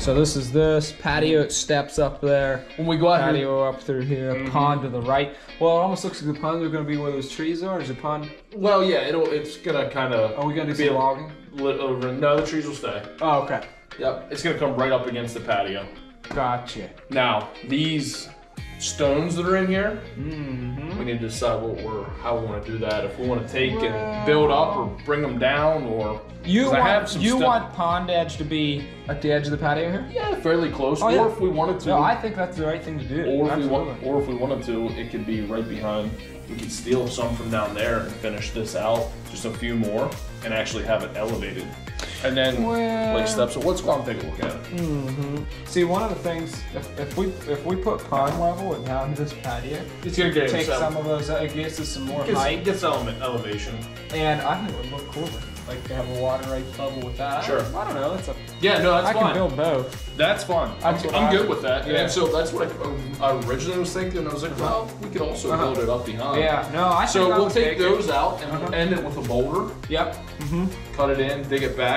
So this is this patio. It steps up there. When we go out patio up through here, pond to the right. Well, it almost looks like the ponds are going to be where those trees are. Is the pond? Well, yeah. It's going to kind of. Are we going to do some logging? No, the trees will stay. Oh, okay. Yep. It's going to come right up against the patio. Gotcha. Now these stones that are in here, we need to decide what how we want to do that. If we want to take and build up, or bring them down, or you want pond edge to be at the edge of the patio here? Yeah, fairly close. Oh, yeah. Or if we wanted to, no, I think that's the right thing to do. Or if we wanted to, it could be right behind. We could steal some from down there and finish this out, just a few more, and actually have it elevated. And then, like steps. So let's go and take a look at it. See, one of the things, if we put pond level and down this patio, it's gonna take some of those. It gives us some more height. It gets element elevation. And I think it would look cooler, like to have a water right bubble with that. Sure. I don't know. That's a yeah, no, that's fun. I can build both. That's fun. I'm good with that. Yeah. And so that's what I originally was thinking. I was like, well, we could also build it up behind. Yeah. No, I. So we'll take those out and end it with a boulder. Yep. Cut it in, dig it back.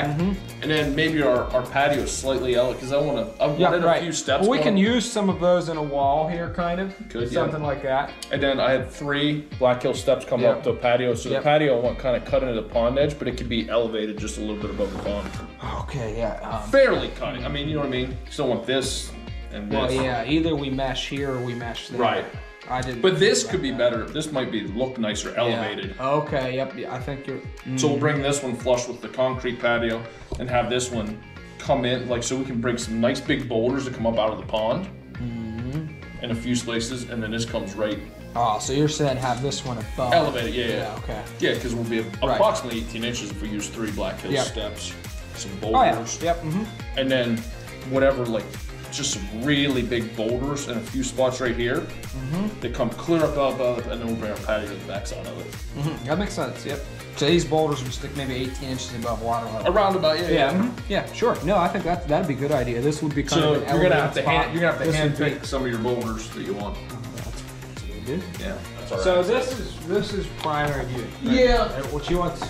And then maybe our patio is slightly out because I want to. I've wanted a few steps. Well, we can use some of those in a wall here, kind of. Something like that. And then I had 3 Black Hill steps come up to a patio. So the patio I want kind of cut into the pond edge, but it could be elevated just a little bit above the pond. Okay, yeah. Fairly cutting. I mean, you know what I mean? So I want this and this. Well, yeah, either we mesh here or we mesh there. Right. I didn't. But this could be better. This might be look nicer elevated. Yeah. Okay. Yep. Yeah, I think you're. So we'll bring this one flush with the concrete patio, and have this one come in like so we can bring some nice big boulders that come up out of the pond, in a few places, and then this comes right. Oh, so you're saying have this one above. Elevated. Yeah. Yeah. Okay. Yeah, because we'll be approximately 18 inches if we use 3 Black Hill steps, some boulders. Oh, yeah. Yep. And then whatever like. Just some really big boulders and a few spots right here that come clear up above, and then we'll bring our patio to the backside of it. That makes sense. Yep. So these boulders would stick maybe 18 inches above water level. Around about, yeah. Yeah. Yeah. Sure. No, I think that'd be a good idea. This would be kind of. So you're gonna have to hand pick some of your boulders that you want. Yeah. That's all right. So this is primary view. Right? Yeah. What you want to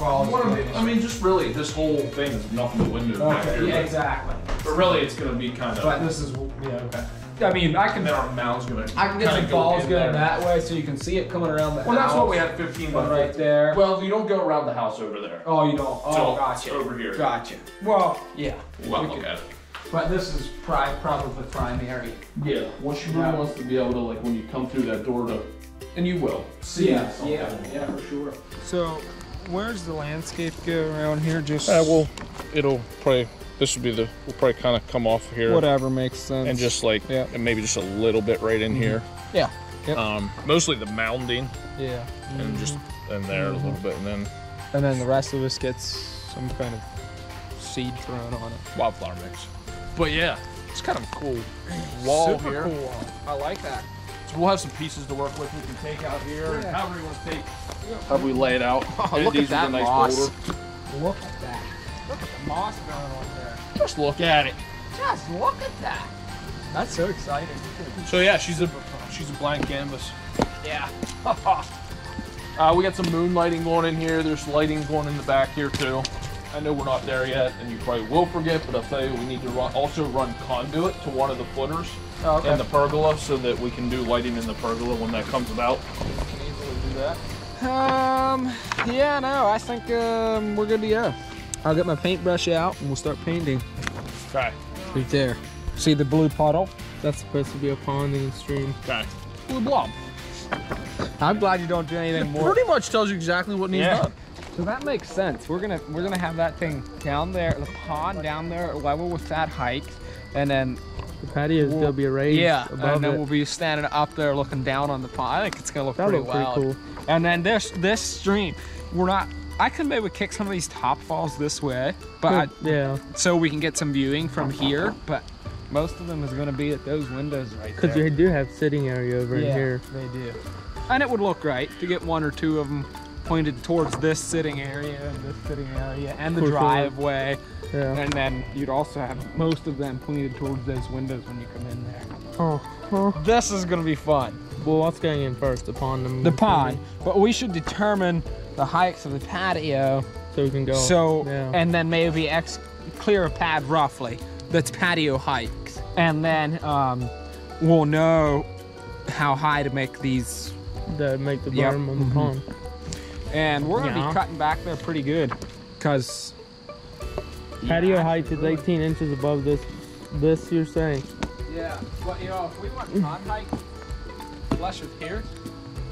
follow. I mean, just really this whole thing is nothing but windows. Okay. Here, yeah, exactly. But really, it's going to be kind of. But this is okay. I mean, I can. Then our mound's going to. I can get some balls going that way, so you can see it coming around the house. Well, that's what we had 15 by right there. Well, you don't go around the house over there. Oh, you don't. Oh, so gotcha. Over here. Gotcha. Well, yeah. Well, okay. But this is probably primary. Yeah. What she really wants to be able to, like, when you come through that door to, and you will see. Yeah. Yeah, for sure. So, where's the landscape go around here? Just. Well, it'll probably. This would be the. We'll probably kind of come off here. Whatever makes sense. And just like, and maybe just a little bit right in here. Yeah. Yep. Mostly the mounding. Yeah. And just in there a little bit, and then. And then the rest of us gets some kind of seed thrown on it. Wildflower mix. But yeah, it's kind of a cool wall here. Super cool wall. I like that. So we'll have some pieces to work with we can take out here. Yeah. And however you want to take, how we lay it out. Oh, look at that moss. Look at that. Look at the moss going on there. Just look at it. Just look at that. That's so exciting. So yeah, she's a blank canvas. Yeah. We got some moonlighting going in here. There's lighting going in the back here too. I know we're not there yet, and you probably will forget, but I'll tell you, we need to also run conduit to one of the footers and the pergola, so that we can do lighting in the pergola when that comes about. We can easily do that. Yeah, no, I think we're good to go. I'll get my paintbrush out, and we'll start painting. Okay. Right there. See the blue puddle? That's supposed to be a pond in the stream. Okay. Blue blob. I'm glad you don't do anything more. It pretty much tells you exactly what needs done. So that makes sense. We're gonna have that thing down there, the pond down there level with that height, and then the patio will be raised. Yeah, above and then we'll be standing up there looking down on the pond. I think it's gonna look pretty cool. And then this stream, I could maybe kick some of these top falls this way, but so we can get some viewing from here. But most of them is gonna be at those windows right there. Because they do have sitting area over here. They do, and it would look right to get 1 or 2 of them pointed towards this sitting area and this sitting area and the driveway, and then you'd also have most of them pointed towards those windows when you come in there. This is gonna be fun. Well, what's going in first? The pond. And the pond. But we should determine the heights of the patio so we can go. So and then maybe clear a pad roughly That's patio hikes. And then we'll know how high to make these. That make the bottom of the pond. And we're gonna be cutting back there pretty good, cause patio height is 18 inches above this. This you're saying? Yeah. Well, you know, if we want pond height flush with here,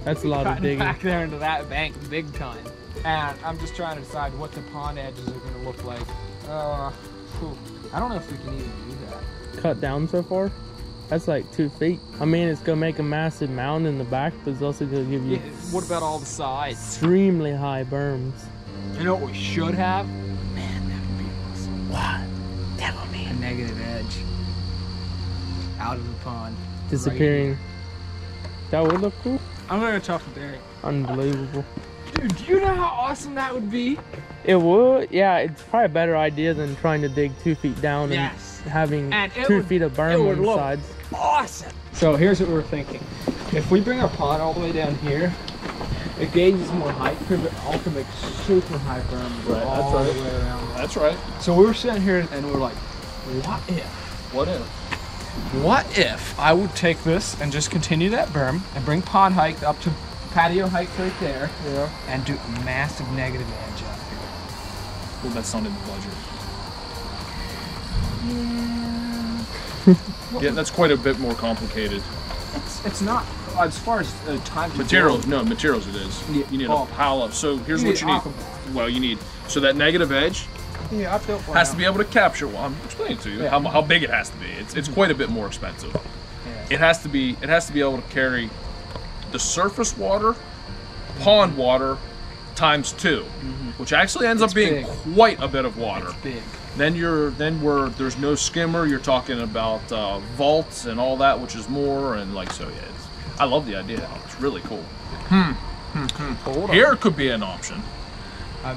that's a lot of digging back there into that bank, big time. And I'm just trying to decide what the pond edges are gonna look like. I don't know if we can even do that. Cut down so far? That's like 2 feet. I mean, it's gonna make a massive mound in the back, but it's also gonna give you. Yeah, what about all the sides? Extremely high berms. You know what we should have? Man, that would be awesome. What? Tell me. A negative edge out of the pond, disappearing. Right, that would look cool. I'm gonna talk to Derek. Unbelievable. Dude, do you know how awesome that would be? It would, yeah. It's probably a better idea than trying to dig 2 feet down and having 2 feet of berm on the sides. Awesome. So here's what we're thinking: if we bring our pond all the way down here, it gauges more height, but also makes super high berm all the way around. That's right. So we were sitting here and we're like, what if I would take this and just continue that berm and bring pond height up to patio height right there, and do a massive negative edge out here. Well, that's not in the budget. Yeah. Yeah, that's quite a bit more complicated. It's not as far as time. Materials, no materials. It is. You need a pile of. So here's what you need. Well, you need that negative edge. Yeah, I built one. Has to be able to capture one. I'm explaining to you how big it has to be. It's quite a bit more expensive. Yeah. It has to be able to carry the surface water, pond water, times 2, which actually ends up being quite a bit of water. It's big. Then there's no skimmer. You're talking about vaults and all that, which is more and like so. Yeah, I love the idea. It's really cool. Here could be an option. I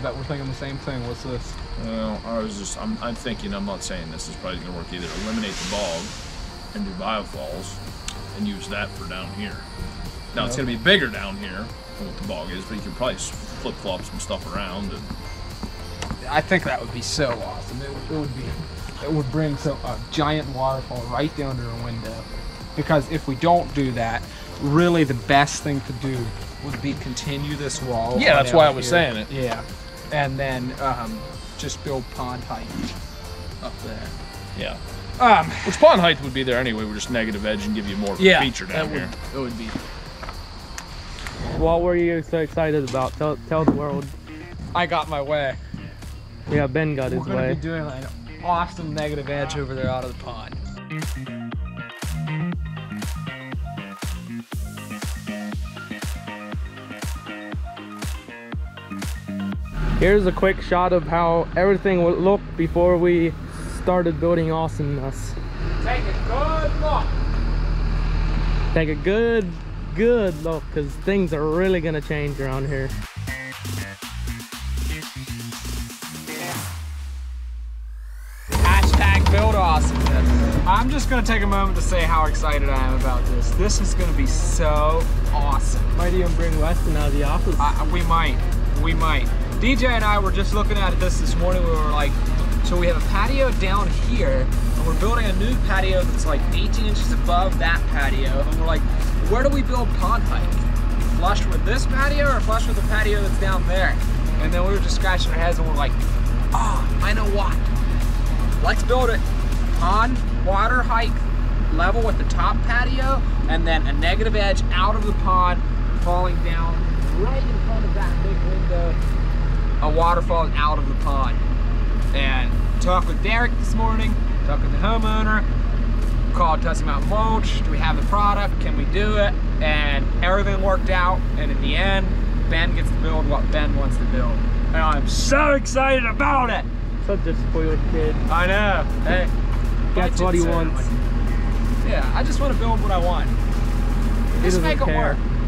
bet we're thinking the same thing. What's this? Well, I'm thinking. I'm not saying this is probably going to work either. Eliminate the bog and do biofalls and use that for down here. Now it's going to be bigger down here than what the bog is, but you can probably flip-flop some stuff around. And I think that would be so awesome. It would bring a giant waterfall right down to our window. Because if we don't do that, really the best thing to do would be continue this wall. Yeah, that's why I was saying it. Yeah, and then just build pond height up there. Yeah. Which pond height would be there anyway. We're just negative edge and give you more of a feature down here. It would be. What were you so excited about? Tell the world. I got my way. Yeah, Ben got his way. We're going to be doing an awesome negative edge over there out of the pond. Here's a quick shot of how everything would look before we started building awesomeness. Take a good look. Take a good look, because things are really gonna change around here. #BuildAwesomeness. I'm just gonna take a moment to say how excited I am about this. This is gonna be so awesome. Might even bring Weston out of the office. We might. DJ and I were just looking at this morning. We were like, so we have a patio down here, and we're building a new patio that's like 18 inches above that patio, and we're like, where do we build pond height? Flush with this patio or flush with the patio that's down there? And then we were just scratching our heads and we're like, I know what. Let's build it on water height level with the top patio, and then a negative edge out of the pond falling down right in front of that big window. A waterfall out of the pond. And talked with Derek this morning, talked with the homeowner, called Tussie Mountain Mulch. Do we have the product? Can we do it? And everything worked out. And in the end, Ben gets to build what Ben wants to build. And I'm so excited about it. Such a spoiled kid. I know. Hey, that's what he wants. Yeah, I just want to build what I want. Just make it work.